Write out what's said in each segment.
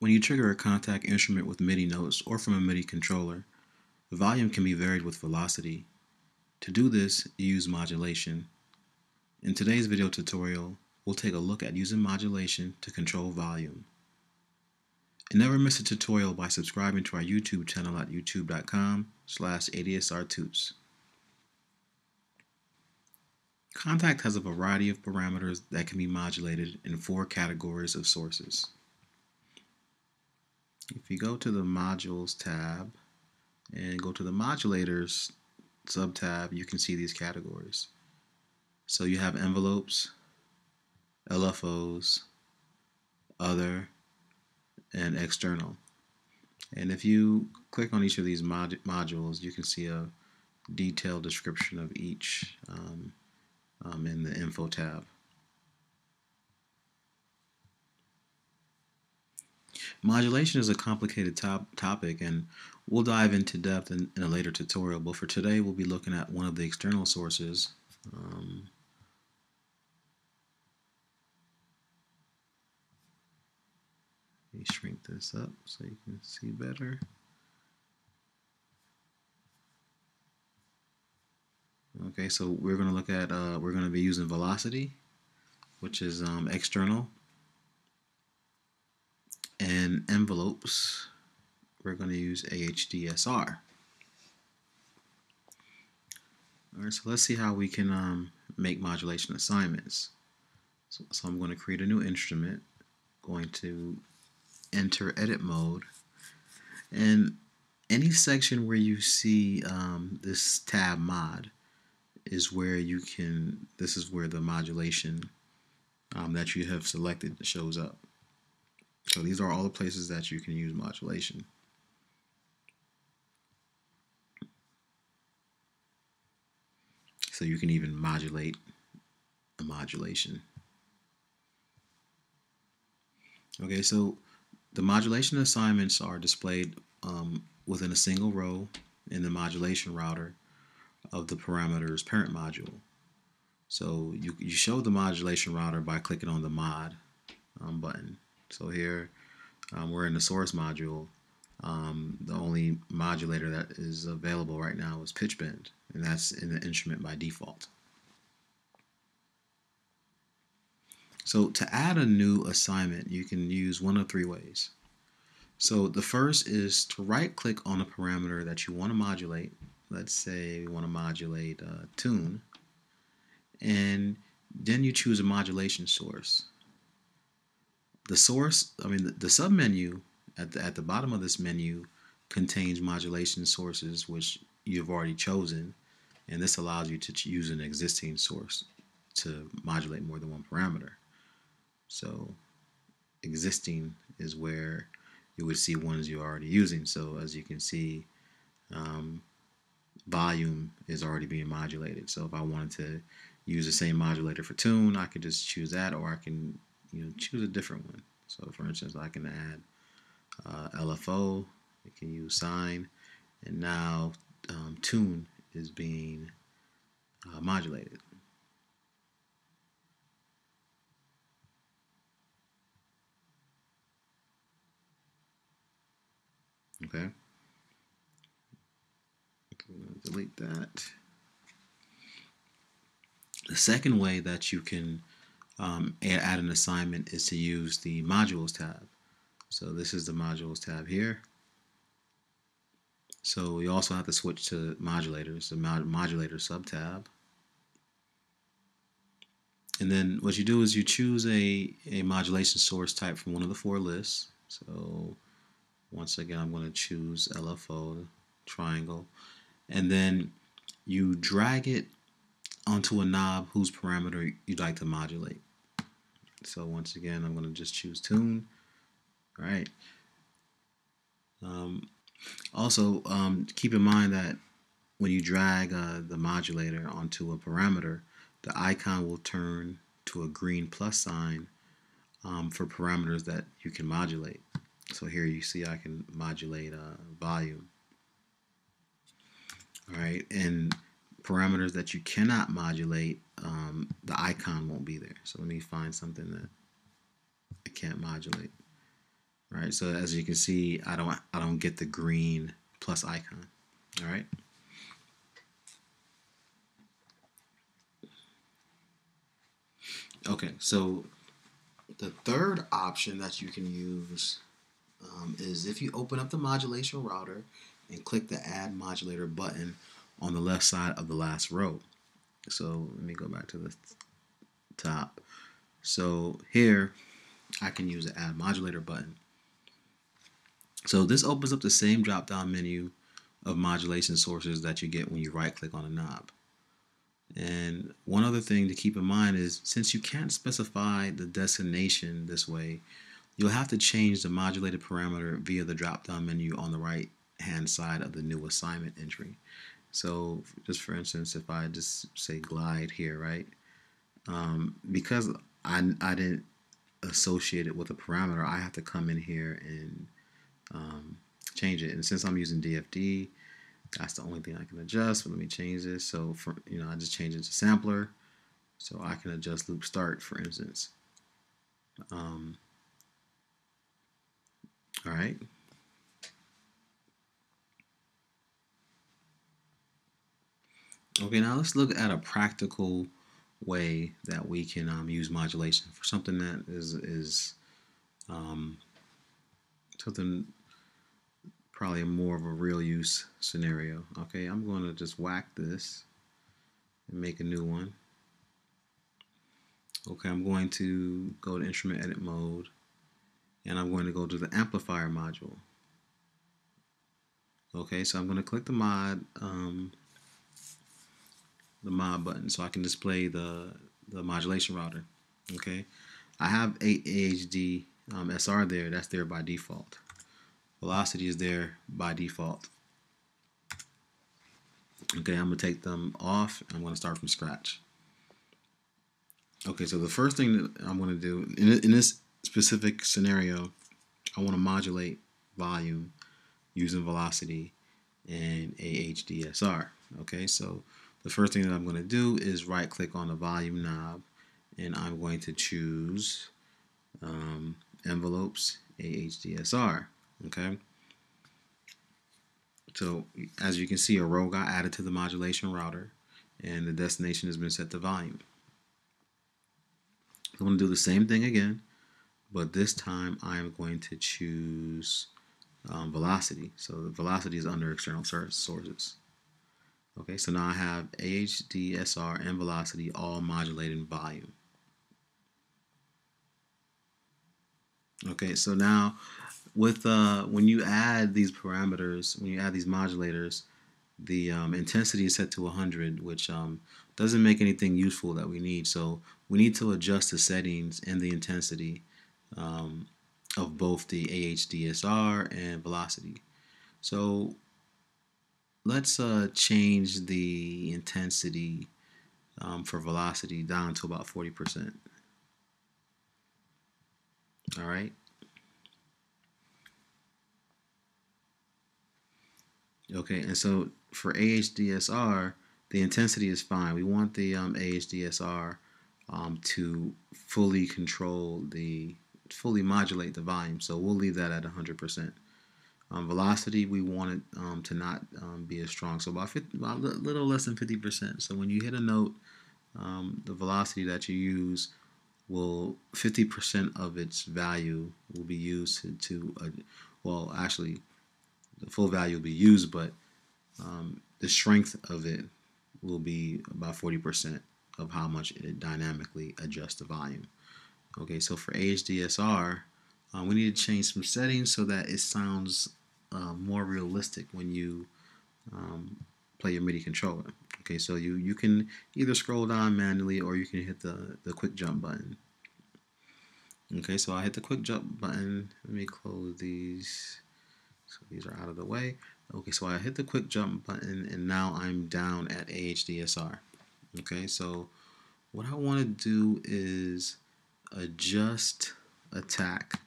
When you trigger a Kontakt instrument with MIDI notes or from a MIDI controller, the volume can be varied with velocity. To do this, you use modulation. In today's video tutorial, we'll take a look at using modulation to control volume. And never miss a tutorial by subscribing to our YouTube channel at youtube.com/adsrtoots. Kontakt has a variety of parameters that can be modulated in 4 categories of sources. If you go to the Modules tab and go to the Modulators sub-tab, you can see these categories. So you have envelopes, LFOs, other, and external. And if you click on each of these modules, you can see a detailed description of each in the Info tab. Modulation is a complicated topic, and we'll dive into depth in a later tutorial, but for today we'll be looking at one of the external sources. Let me shrink this up so you can see better. Okay, so we're going to look at, we're going to be using velocity, which is external, and envelopes, we're going to use AHDSR. Alright, so let's see how we can make modulation assignments. So I'm going to create a new instrument, going to enter edit mode, and any section where you see this tab mod is where you can, this is where the modulation that you have selected shows up. So these are all the places that you can use modulation. So you can even modulate a modulation. Okay, so the modulation assignments are displayed within a single row in the modulation router of the parameter's parent module. So you show the modulation router by clicking on the mod button. So here we're in the source module. The only modulator that is available right now is pitch bend, and that's in the instrument by default. So to add a new assignment, you can use one of 3 ways. So the first is to right click on a parameter that you want to modulate. Let's say we want to modulate tune, and then you choose a modulation source. The source, I mean the submenu at the bottom of this menu contains modulation sources which you've already chosen, and this allows you to use an existing source to modulate more than one parameter. So existing is where you would see ones you're already using. So as you can see, volume is already being modulated. So if I wanted to use the same modulator for tune, I could just choose that, or I can choose a different one. So for instance, I can add LFO, I can use sine, and now tune is being modulated. Okay, I'm going to delete that. The second way that you can add an assignment is to use the Modules tab. So this is the Modules tab here. So you also have to switch to Modulators, the Modulator sub-tab. And then what you do is you choose a modulation source type from one of the 4 lists. So once again, I'm going to choose LFO, triangle, and then you drag it onto a knob whose parameter you'd like to modulate. So once again, I'm going to just choose tune. All right. Also, keep in mind that when you drag the modulator onto a parameter, the icon will turn to a green plus sign for parameters that you can modulate. So here you see I can modulate volume. All right, and parameters that you cannot modulate, the icon won't be there. So let me find something that I can't modulate. right? So as you can see, I don't get the green plus icon. All right. Okay, so the third option that you can use is if you open up the modulation router and click the Add Modulator button on the left side of the last row. So let me go back to the top. So here I can use the Add Modulator button. So this opens up the same drop down menu of modulation sources that you get when you right click on a knob. And one other thing to keep in mind is, since you can't specify the destination this way, you'll have to change the modulated parameter via the drop down menu on the right hand side of the new assignment entry. So just for instance, if I just say glide here, right, because I didn't associate it with a parameter, I have to come in here and change it. And since I'm using DFD, that's the only thing I can adjust. But let me change this. So for, you know, I just change it to sampler, so I can adjust loop start, for instance. All right. Okay, now let's look at a practical way that we can use modulation for something that is something probably more of a real use scenario. Okay, I'm going to just whack this and make a new one. Okay, I'm going to go to instrument edit mode, and I'm going to go to the amplifier module. Okay, so I'm going to click the mod button so I can display the modulation router. Okay, I have 8 AHDSR there. That's there by default. Velocity is there by default. Okay, I'm going to take them off. I'm going to start from scratch. Okay, so the first thing that I'm going to do in this specific scenario, I want to modulate volume using velocity and AHDSR. Okay, so the first thing that I'm going to do is right click on the volume knob, and I'm going to choose envelopes AHDSR. Okay, so as you can see, a row got added to the modulation router, and the destination has been set to volume. I'm going to do the same thing again, but this time I'm going to choose velocity. So the velocity is under external sources. Okay, so now I have AHDSR and velocity all modulating volume. Okay, so now with when you add these parameters, when you add these modulators, the intensity is set to 100, which doesn't make anything useful that we need. So we need to adjust the settings and the intensity of both the AHDSR and velocity. So let's change the intensity for velocity down to about 40%. All right. Okay, and so for AHDSR, the intensity is fine. We want the AHDSR to fully control the, fully modulate the volume. So we'll leave that at 100%. Velocity, we want it to not be as strong. So about a little less than 50%. So when you hit a note, the velocity that you use will, 50% of its value will be used to well, actually, the full value will be used, but the strength of it will be about 40% of how much it dynamically adjusts the volume. Okay, so for AHDSR, we need to change some settings so that it sounds more realistic when you play your MIDI controller. Okay, so you can either scroll down manually, or you can hit the quick jump button. Okay, so I hit the quick jump button. Let me close these. So these are out of the way. Okay, so I hit the quick jump button, and now I'm down at AHDSR. Okay, so what I want to do is adjust attack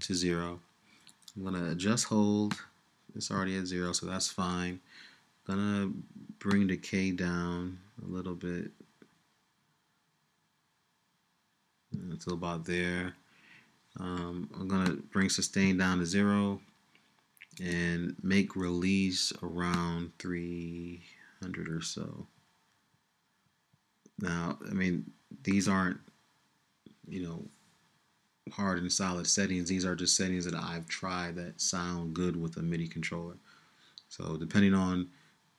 to 0. I'm going to adjust hold. It's already at 0, so that's fine. I'm going to bring decay down a little bit until about there. I'm going to bring sustain down to 0 and make release around 300 or so. Now, I mean, these aren't, you know, hard and solid settings. These are just settings that I've tried that sound good with a MIDI controller. So depending on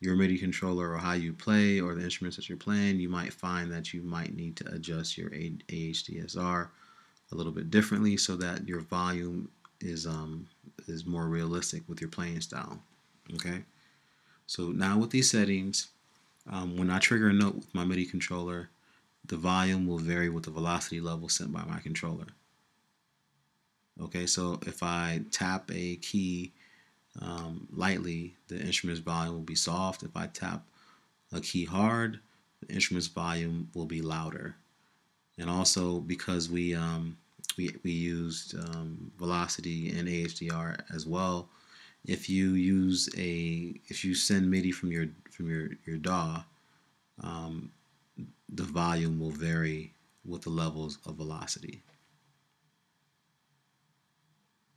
your MIDI controller or how you play or the instruments that you're playing, you might find that you might need to adjust your AHDSR a little bit differently so that your volume is more realistic with your playing style. Okay, so now with these settings, when I trigger a note with my MIDI controller, the volume will vary with the velocity level sent by my controller. Okay, so if I tap a key lightly, the instrument's volume will be soft. If I tap a key hard, the instrument's volume will be louder. And also, because we used velocity and AHDR as well, if you use if you send MIDI from your DAW, the volume will vary with the levels of velocity.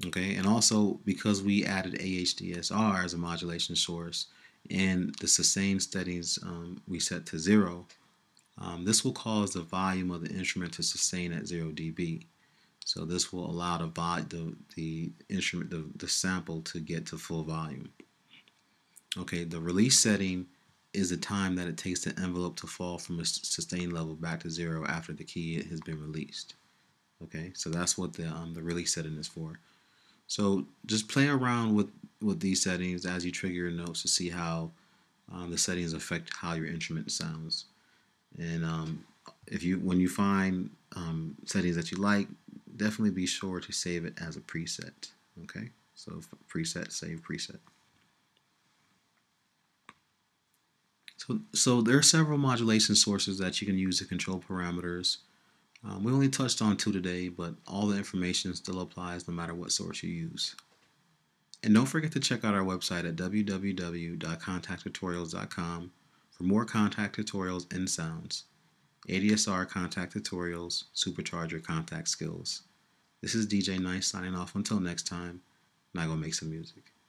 Okay, and also because we added AHDSR as a modulation source and the sustain settings we set to 0, this will cause the volume of the instrument to sustain at 0 dB. So this will allow the sample to get to full volume. Okay, the release setting is the time that it takes the envelope to fall from a sustain level back to 0 after the key has been released. Okay, so that's what the release setting is for. So just play around with these settings as you trigger your notes to see how the settings affect how your instrument sounds. And when you find settings that you like, definitely be sure to save it as a preset. Okay, so preset, save preset. So there are several modulation sources that you can use to control parameters. We only touched on 2 today, but all the information still applies no matter what source you use. And don't forget to check out our website at www.kontakttutorials.com for more Kontakt tutorials and sounds. ADSR Kontakt tutorials, supercharge your Kontakt skills. This is DJ Nice signing off until next time, and I'm going to make some music.